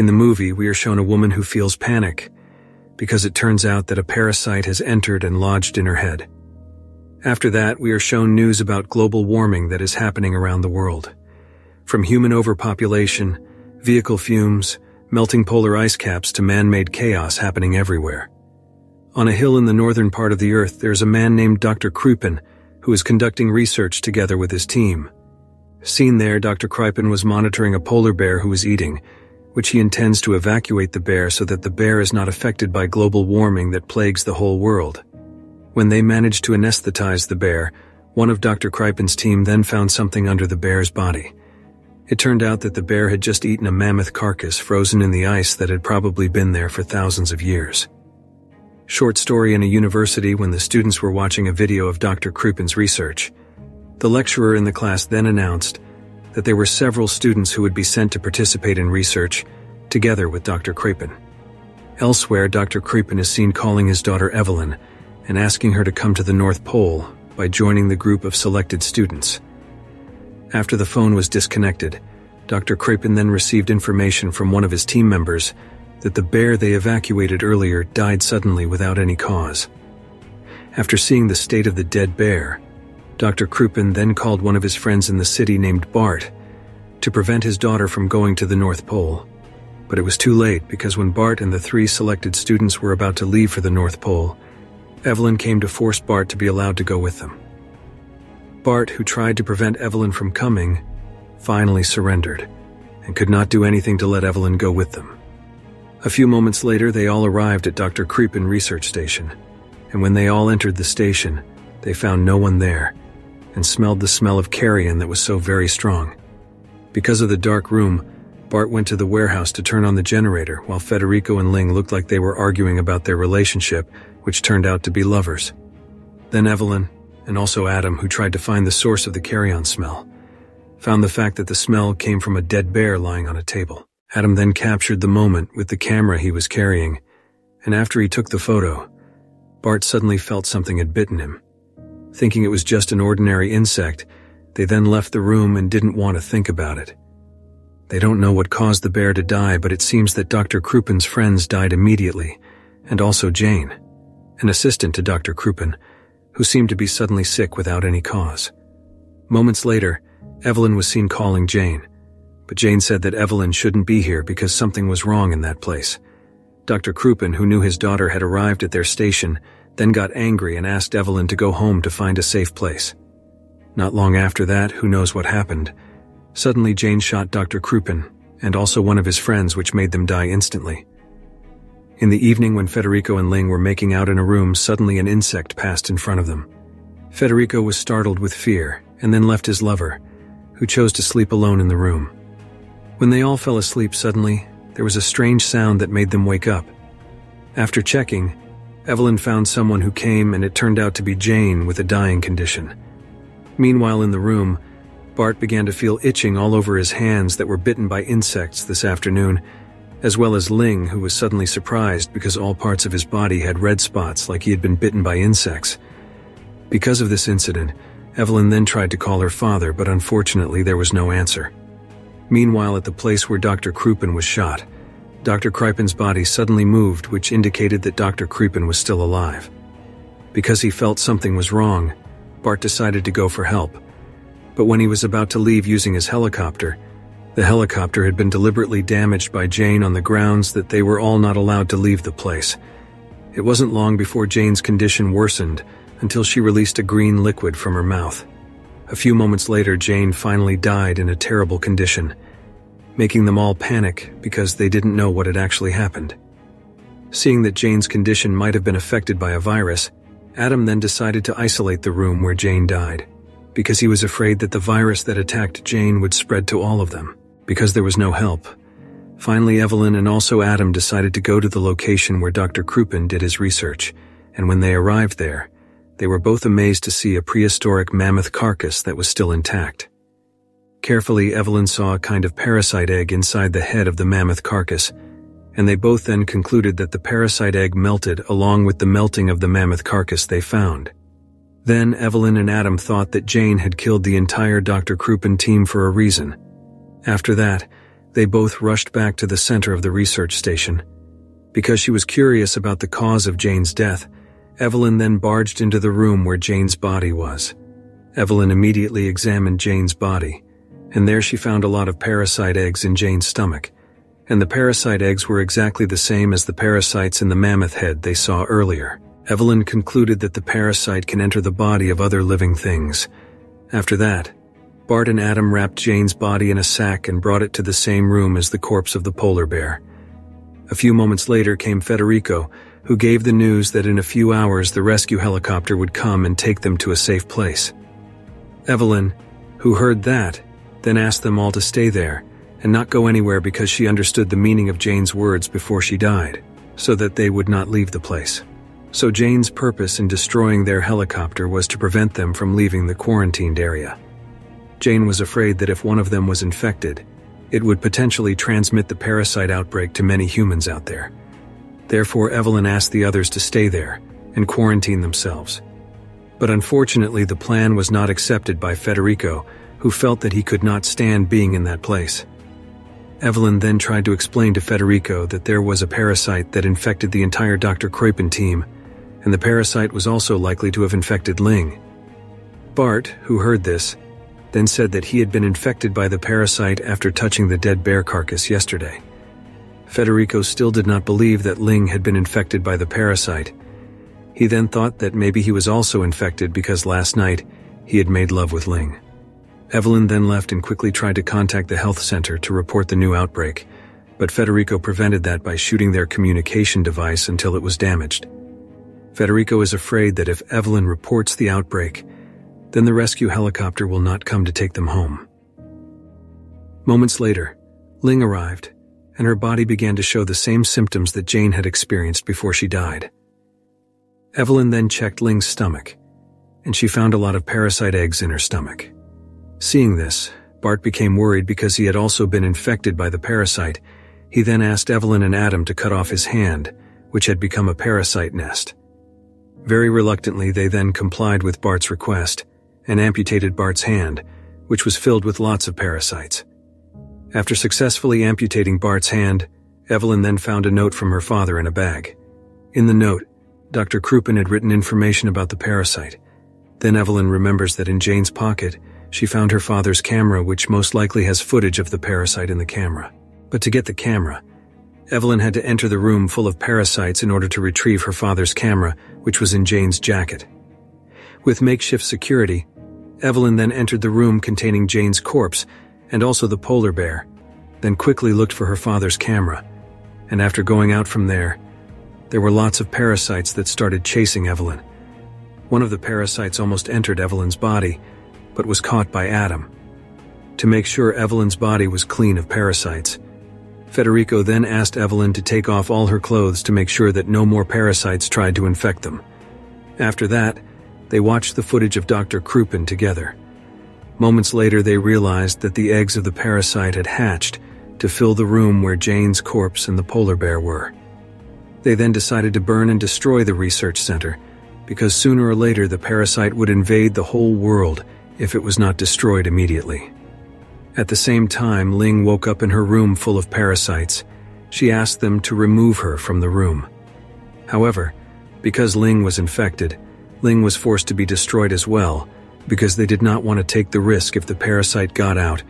In the movie, we are shown a woman who feels panic, because it turns out that a parasite has entered and lodged in her head. After that, we are shown news about global warming that is happening around the world. From human overpopulation, vehicle fumes, melting polar ice caps to man-made chaos happening everywhere. On a hill in the northern part of the Earth, there is a man named Dr. Krupin, who is conducting research together with his team. Seen there, Dr. Krupin was monitoring a polar bear who was eating, which he intends to evacuate the bear so that the bear is not affected by global warming that plagues the whole world. When they managed to anesthetize the bear, one of Dr. Krupin's team then found something under the bear's body. It turned out that the bear had just eaten a mammoth carcass frozen in the ice that had probably been there for thousands of years. Short story in a university when the students were watching a video of Dr. Krupin's research. The lecturer in the class then announced that there were several students who would be sent to participate in research, together with Dr. Krupin. Elsewhere, Dr. Krupin is seen calling his daughter Evelyn and asking her to come to the North Pole by joining the group of selected students. After the phone was disconnected, Dr. Krupin then received information from one of his team members that the bear they evacuated earlier died suddenly without any cause. After seeing the state of the dead bear, Dr. Krupin then called one of his friends in the city named Bart to prevent his daughter from going to the North Pole. But it was too late, because when Bart and the three selected students were about to leave for the North Pole, Evelyn came to force Bart to be allowed to go with them. Bart, who tried to prevent Evelyn from coming, finally surrendered and could not do anything to let Evelyn go with them. A few moments later, they all arrived at Dr. Krupin Research Station, and when they all entered the station, they found no one there and smelled the smell of carrion that was so very strong. Because of the dark room, Bart went to the warehouse to turn on the generator, while Federico and Ling looked like they were arguing about their relationship, which turned out to be lovers. Then Evelyn, and also Adam, who tried to find the source of the carrion smell, found the fact that the smell came from a dead bear lying on a table. Adam then captured the moment with the camera he was carrying, and after he took the photo, Bart suddenly felt something had bitten him. Thinking it was just an ordinary insect, they then left the room and didn't want to think about it. They don't know what caused the bear to die, but it seems that Dr. Krupin's friends died immediately, and also Jane, an assistant to Dr. Krupin, who seemed to be suddenly sick without any cause. Moments later, Evelyn was seen calling Jane, but Jane said that Evelyn shouldn't be here because something was wrong in that place. Dr. Krupin, who knew his daughter had arrived at their station, then got angry and asked Evelyn to go home to find a safe place. Not long after that, who knows what happened, suddenly Jane shot Dr. Krupin and also one of his friends, which made them die instantly. In the evening, when Federico and Ling were making out in a room, suddenly an insect passed in front of them. Federico was startled with fear and then left his lover, who chose to sleep alone in the room. When they all fell asleep, suddenly there was a strange sound that made them wake up. After checking, Evelyn found someone who came, and it turned out to be Jane with a dying condition. Meanwhile, in the room, Bart began to feel itching all over his hands that were bitten by insects this afternoon, as well as Ling, who was suddenly surprised because all parts of his body had red spots like he had been bitten by insects. Because of this incident, Evelyn then tried to call her father, but unfortunately there was no answer. Meanwhile, at the place where Dr. Krupin was shot, Dr. Krupin's body suddenly moved, which indicated that Dr. Krupin was still alive. Because he felt something was wrong, Bart decided to go for help. But when he was about to leave using his helicopter, the helicopter had been deliberately damaged by Jane on the grounds that they were all not allowed to leave the place. It wasn't long before Jane's condition worsened until she released a green liquid from her mouth. A few moments later, Jane finally died in a terrible condition, making them all panic because they didn't know what had actually happened. Seeing that Jane's condition might have been affected by a virus, Adam then decided to isolate the room where Jane died, because he was afraid that the virus that attacked Jane would spread to all of them, because there was no help. Finally, Evelyn and also Adam decided to go to the location where Dr. Krupin did his research, and when they arrived there, they were both amazed to see a prehistoric mammoth carcass that was still intact. Carefully, Evelyn saw a kind of parasite egg inside the head of the mammoth carcass, and they both then concluded that the parasite egg melted along with the melting of the mammoth carcass they found. Then Evelyn and Adam thought that Jane had killed the entire Dr. Krupin team for a reason. After that, They both rushed back to the center of the research station. Because she was curious about the cause of Jane's death, Evelyn then barged into the room where Jane's body was. Evelyn immediately examined Jane's body, and there she found a lot of parasite eggs in Jane's stomach, and the parasite eggs were exactly the same as the parasites in the mammoth head they saw earlier. Evelyn concluded that the parasite can enter the body of other living things. After that, Bart and Adam wrapped Jane's body in a sack and brought it to the same room as the corpse of the polar bear. A few moments later came Federico, who gave the news that in a few hours the rescue helicopter would come and take them to a safe place. Evelyn, who heard that, then asked them all to stay there and not go anywhere because she understood the meaning of Jane's words before she died, so that they would not leave the place. So Jane's purpose in destroying their helicopter was to prevent them from leaving the quarantined area. Jane was afraid that if one of them was infected, it would potentially transmit the parasite outbreak to many humans out there. Therefore, Evelyn asked the others to stay there and quarantine themselves. But unfortunately, the plan was not accepted by Federico, who felt that he could not stand being in that place. Evelyn then tried to explain to Federico that there was a parasite that infected the entire Dr. Krupin team, and the parasite was also likely to have infected Ling. Bart, who heard this, then said that he had been infected by the parasite after touching the dead bear carcass yesterday. Federico still did not believe that Ling had been infected by the parasite. He then thought that maybe he was also infected because last night he had made love with Ling. Evelyn then left and quickly tried to contact the health center to report the new outbreak, but Federico prevented that by shooting their communication device until it was damaged. Federico is afraid that if Evelyn reports the outbreak, then the rescue helicopter will not come to take them home. Moments later, Ling arrived, and her body began to show the same symptoms that Jane had experienced before she died. Evelyn then checked Ling's stomach, and she found a lot of parasite eggs in her stomach. Seeing this, Bart became worried because he had also been infected by the parasite. He then asked Evelyn and Adam to cut off his hand, which had become a parasite nest. Very reluctantly, they then complied with Bart's request and amputated Bart's hand, which was filled with lots of parasites. After successfully amputating Bart's hand, Evelyn then found a note from her father in a bag. In the note, Dr. Krupin had written information about the parasite. Then Evelyn remembers that in Jane's pocket, she found her father's camera, which most likely has footage of the parasite in the camera. But to get the camera, Evelyn had to enter the room full of parasites in order to retrieve her father's camera, which was in Jane's jacket. With makeshift security, Evelyn then entered the room containing Jane's corpse and also the polar bear, then quickly looked for her father's camera. And after going out from there were lots of parasites that started chasing Evelyn. One of the parasites almost entered Evelyn's body, but was caught by Adam. To make sure Evelyn's body was clean of parasites, Federico then asked Evelyn to take off all her clothes to make sure that no more parasites tried to infect them. After that, they watched the footage of Dr. Krupin together. Moments later, they realized that the eggs of the parasite had hatched to fill the room where Jane's corpse and the polar bear were. They then decided to burn and destroy the research center, because sooner or later the parasite would invade the whole world if it was not destroyed immediately. At the same time, Ling woke up in her room full of parasites. She asked them to remove her from the room. However, because Ling was infected, Ling was forced to be destroyed as well, because they did not want to take the risk if the parasite got out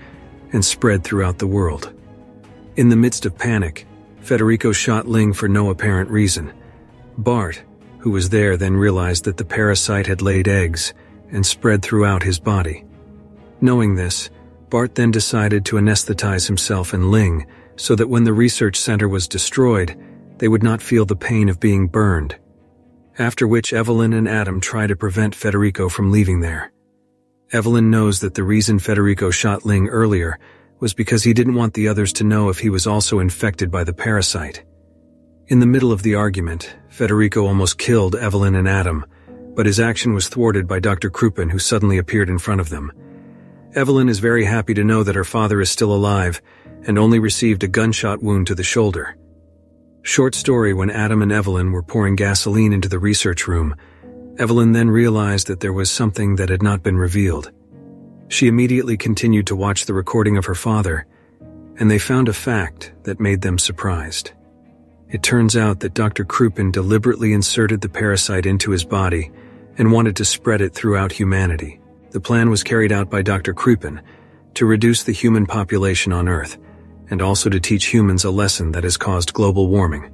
and spread throughout the world. In the midst of panic, Federico shot Ling for no apparent reason. Bart, who was there, then realized that the parasite had laid eggs and spread throughout his body. Knowing this, Bart then decided to anesthetize himself and Ling so that when the research center was destroyed, they would not feel the pain of being burned. After which, Evelyn and Adam try to prevent Federico from leaving there. Evelyn knows that the reason Federico shot Ling earlier was because he didn't want the others to know if he was also infected by the parasite. In the middle of the argument, Federico almost killed Evelyn and Adam, but his action was thwarted by Dr. Krupin, who suddenly appeared in front of them. Evelyn is very happy to know that her father is still alive and only received a gunshot wound to the shoulder. Short story: when Adam and Evelyn were pouring gasoline into the research room, Evelyn then realized that there was something that had not been revealed. She immediately continued to watch the recording of her father, and they found a fact that made them surprised. It turns out that Dr. Krupin deliberately inserted the parasite into his body and wanted to spread it throughout humanity. The plan was carried out by Dr. Krupin to reduce the human population on Earth, and also to teach humans a lesson that has caused global warming.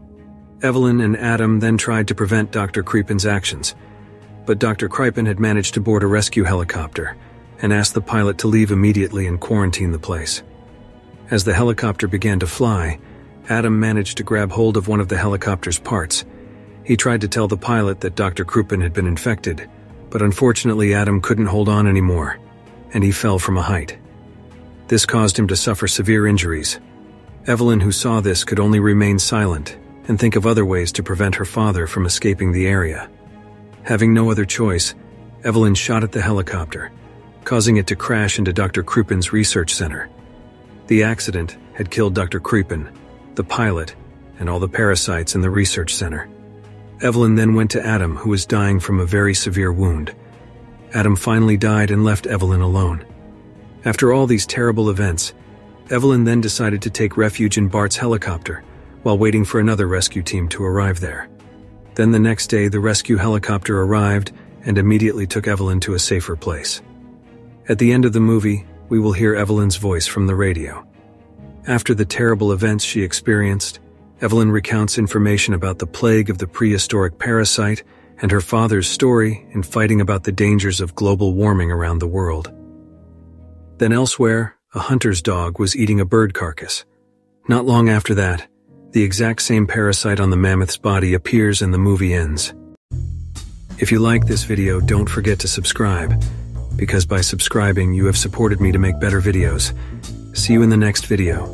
Evelyn and Adam then tried to prevent Dr. Krupin's actions, but Dr. Krupin had managed to board a rescue helicopter and asked the pilot to leave immediately and quarantine the place. As the helicopter began to fly, Adam managed to grab hold of one of the helicopter's parts. He tried to tell the pilot that Dr. Krupin had been infected, but unfortunately Adam couldn't hold on anymore, and he fell from a height. This caused him to suffer severe injuries. Evelyn, who saw this, could only remain silent and think of other ways to prevent her father from escaping the area. Having no other choice, Evelyn shot at the helicopter, causing it to crash into Dr. Krupin's research center. The accident had killed Dr. Krupin, the pilot, and all the parasites in the research center. Evelyn then went to Adam, who was dying from a very severe wound. Adam finally died and left Evelyn alone. After all these terrible events, Evelyn then decided to take refuge in Bart's helicopter while waiting for another rescue team to arrive there. Then the next day, the rescue helicopter arrived and immediately took Evelyn to a safer place. At the end of the movie, we will hear Evelyn's voice from the radio. After the terrible events she experienced, Evelyn recounts information about the plague of the prehistoric parasite and her father's story in fighting about the dangers of global warming around the world. Then elsewhere, a hunter's dog was eating a bird carcass. Not long after that, the exact same parasite on the mammoth's body appears and the movie ends. If you like this video, don't forget to subscribe, because by subscribing you have supported me to make better videos. See you in the next video.